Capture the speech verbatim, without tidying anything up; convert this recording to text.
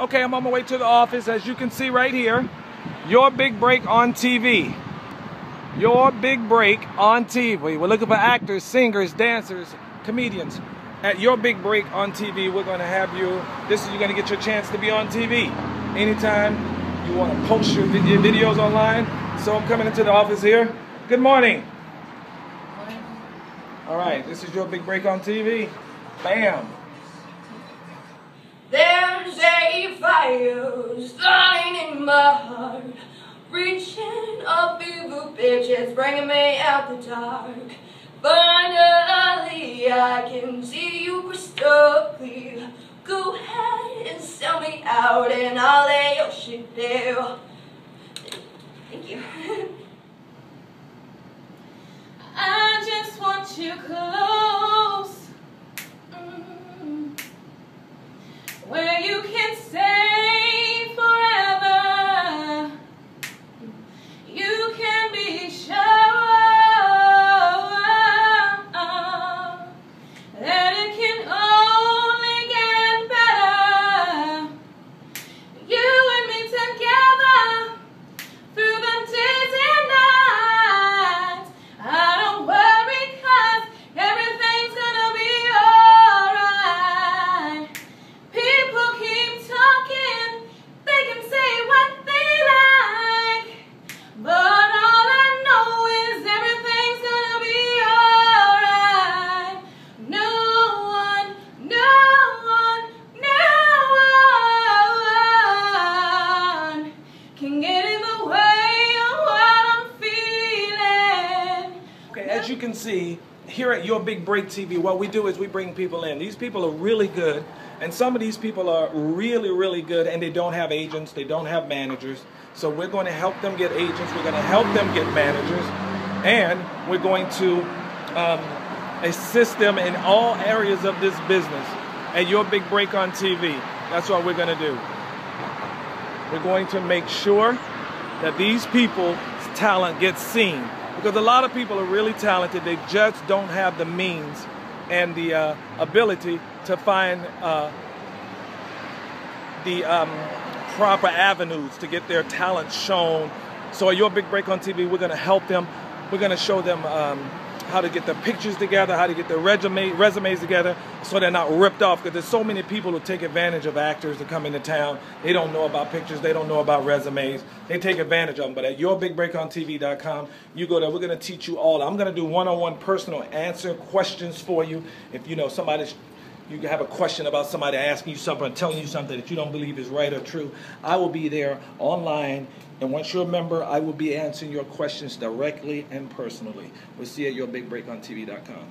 Okay, I'm on my way to the office, as you can see right here. Your Big Break on T V. Your Big Break on T V. We're looking for actors, singers, dancers, comedians. At Your Big Break on T V, we're gonna have you, this is, you're gonna get your chance to be on T V. Anytime you wanna post your, vid your videos online. So I'm coming into the office here. Good morning. All right, this is Your Big Break on T V. Bam. There's a fire starting in my heart, reaching up evil bitches, bringing me out the dark. Finally, I can see you crystal clear. Go ahead and sell me out, and I'll lay your shit down. Thank you. I just want you close, mm, where you can stay forever. You can be sure. You can see here at Your Big Break T V, what we do is we bring people in. These people are really good, and some of these people are really, really good, and they don't have agents, they don't have managers. So we're going to help them get agents, we're going to help them get managers, and we're going to um, assist them in all areas of this business at Your Big Break on T V. That's what we're going to do. We're going to make sure that these people's talent gets seen. Because a lot of people are really talented, they just don't have the means and the uh, ability to find uh, the um, proper avenues to get their talent shown. So at Your Big Break on T V, we're going to help them. We're going to show them um, how to get their pictures together, how to get their resume, resumes together, so they're not ripped off. Because there's so many people who take advantage of actors that come into town. They don't know about pictures. They don't know about resumes. They take advantage of them. But at your big break on T V dot com, you go there. We're going to teach you all. I'm going to do one-on-one personal answer questions for you. If you know somebody's, you have a question about somebody asking you something, telling you something that you don't believe is right or true, I will be there online. And once you're a member, I will be answering your questions directly and personally. We'll see you at your big break on T V dot com.